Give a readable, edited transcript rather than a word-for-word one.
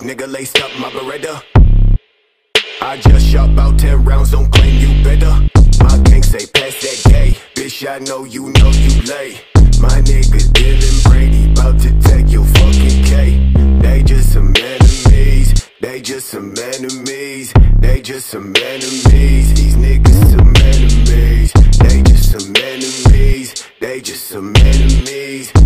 nigga laced up my Beretta. I just shot about 10 rounds, don't claim you better. My gang say pass that gay, bitch I know you lay. My nigga Dylan Brady, bout to take your fucking K. They just some enemies, they just some enemies, they just some enemies. These niggas some enemies, they just some enemies, they just some enemies.